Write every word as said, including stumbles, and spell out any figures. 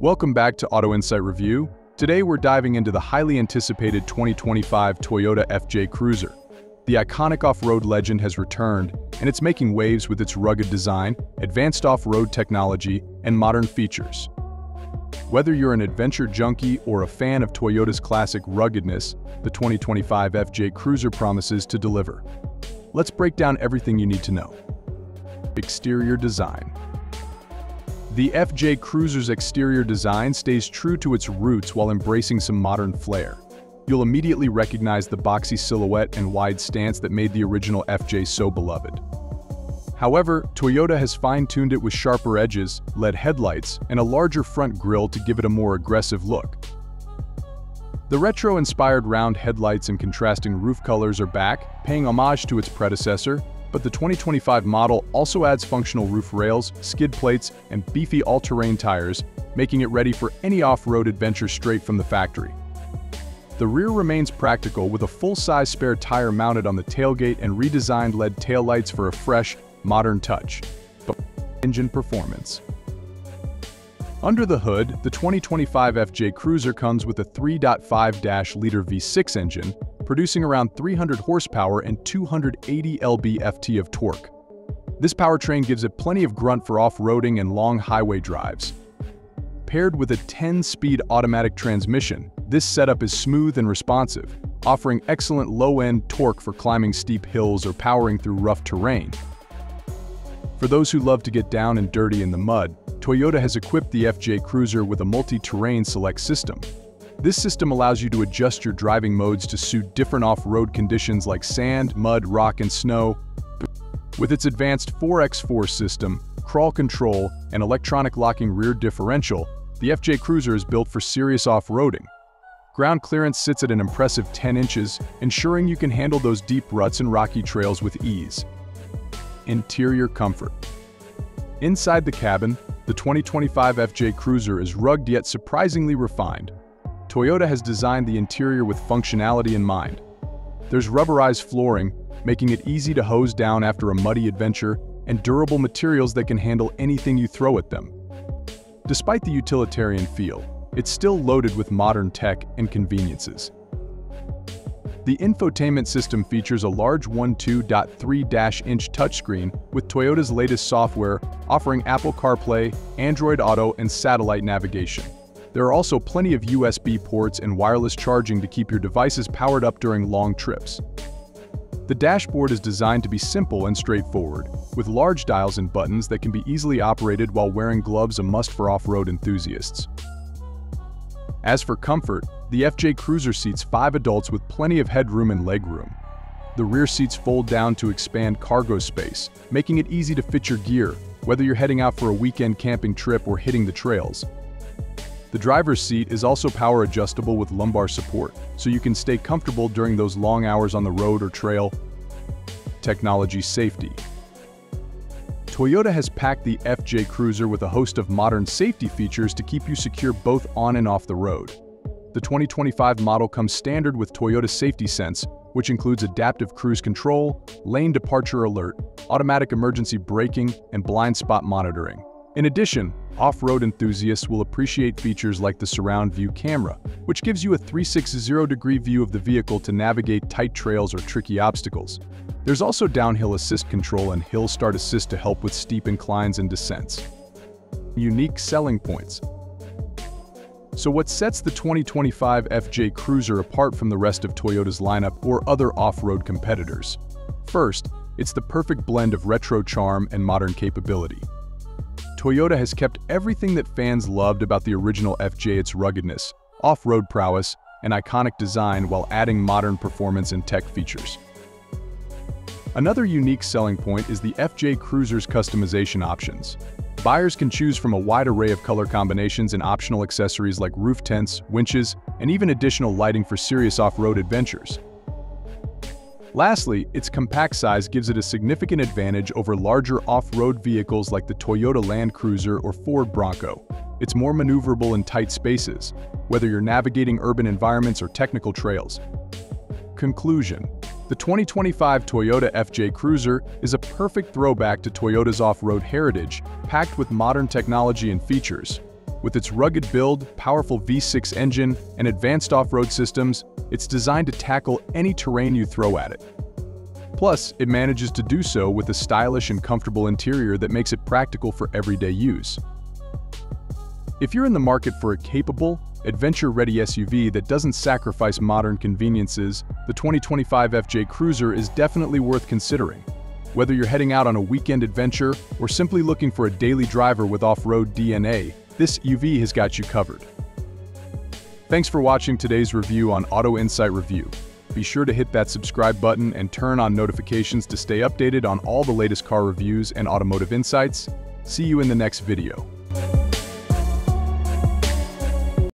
Welcome back to Auto Insight Review. Today we're diving into the highly anticipated twenty twenty-five Toyota F J Cruiser. The iconic off-road legend has returned, and it's making waves with its rugged design, advanced off-road technology, and modern features. Whether you're an adventure junkie or a fan of Toyota's classic ruggedness, the twenty twenty-five F J Cruiser promises to deliver. Let's break down everything you need to know. Exterior design. The F J Cruiser's exterior design stays true to its roots while embracing some modern flair. You'll immediately recognize the boxy silhouette and wide stance that made the original F J so beloved. However, Toyota has fine-tuned it with sharper edges, L E D headlights, and a larger front grille to give it a more aggressive look. The retro-inspired round headlights and contrasting roof colors are back, paying homage to its predecessor, but the twenty twenty-five model also adds functional roof rails, skid plates, and beefy all-terrain tires, making it ready for any off-road adventure straight from the factory. The rear remains practical with a full-size spare tire mounted on the tailgate and redesigned L E D taillights for a fresh, modern touch. But engine performance. Under the hood, the twenty twenty-five F J Cruiser comes with a three point five liter V six engine, producing around three hundred horsepower and two hundred eighty pound-feet of torque. This powertrain gives it plenty of grunt for off-roading and long highway drives. Paired with a ten-speed automatic transmission, this setup is smooth and responsive, offering excellent low-end torque for climbing steep hills or powering through rough terrain. For those who love to get down and dirty in the mud, Toyota has equipped the F J Cruiser with a multi-terrain select system. This system allows you to adjust your driving modes to suit different off-road conditions like sand, mud, rock, and snow. With its advanced four by four system, crawl control, and electronic locking rear differential, the F J Cruiser is built for serious off-roading. Ground clearance sits at an impressive ten inches, ensuring you can handle those deep ruts and rocky trails with ease. Interior comfort. Inside the cabin, the twenty twenty-five F J Cruiser is rugged yet surprisingly refined. Toyota has designed the interior with functionality in mind. There's rubberized flooring, making it easy to hose down after a muddy adventure, and durable materials that can handle anything you throw at them. Despite the utilitarian feel, it's still loaded with modern tech and conveniences. The infotainment system features a large twelve point three inch touchscreen with Toyota's latest software, offering Apple CarPlay, Android Auto, and satellite navigation. There are also plenty of U S B ports and wireless charging to keep your devices powered up during long trips. The dashboard is designed to be simple and straightforward, with large dials and buttons that can be easily operated while wearing gloves, a must for off-road enthusiasts. As for comfort, the F J Cruiser seats five adults with plenty of headroom and legroom. The rear seats fold down to expand cargo space, making it easy to fit your gear, whether you're heading out for a weekend camping trip or hitting the trails. The driver's seat is also power adjustable with lumbar support, so you can stay comfortable during those long hours on the road or trail. Technology safety. Toyota has packed the F J Cruiser with a host of modern safety features to keep you secure both on and off the road. The twenty twenty-five model comes standard with Toyota Safety Sense, which includes adaptive cruise control, lane departure alert, automatic emergency braking, and blind spot monitoring. In addition, off-road enthusiasts will appreciate features like the surround view camera, which gives you a three sixty degree view of the vehicle to navigate tight trails or tricky obstacles. There's also downhill assist control and hill start assist to help with steep inclines and descents. Unique selling points. So what sets the twenty twenty-five F J Cruiser apart from the rest of Toyota's lineup or other off-road competitors? First, it's the perfect blend of retro charm and modern capability. Toyota has kept everything that fans loved about the original F J: its ruggedness, off-road prowess, and iconic design, while adding modern performance and tech features. Another unique selling point is the F J Cruiser's customization options. Buyers can choose from a wide array of color combinations and optional accessories like roof tents, winches, and even additional lighting for serious off-road adventures. Lastly, its compact size gives it a significant advantage over larger off-road vehicles like the Toyota Land Cruiser or Ford Bronco. It's more maneuverable in tight spaces, whether you're navigating urban environments or technical trails. Conclusion: the twenty twenty-five Toyota F J Cruiser is a perfect throwback to Toyota's off-road heritage, packed with modern technology and features. With its rugged build, powerful V six engine, and advanced off-road systems, it's designed to tackle any terrain you throw at it. Plus, it manages to do so with a stylish and comfortable interior that makes it practical for everyday use. If you're in the market for a capable, adventure-ready S U V that doesn't sacrifice modern conveniences, the twenty twenty-five F J Cruiser is definitely worth considering. Whether you're heading out on a weekend adventure or simply looking for a daily driver with off-road D N A, this U V has got you covered. Thanks for watching today's review on Auto Insight Review. Be sure to hit that subscribe button and turn on notifications to stay updated on all the latest car reviews and automotive insights. See you in the next video.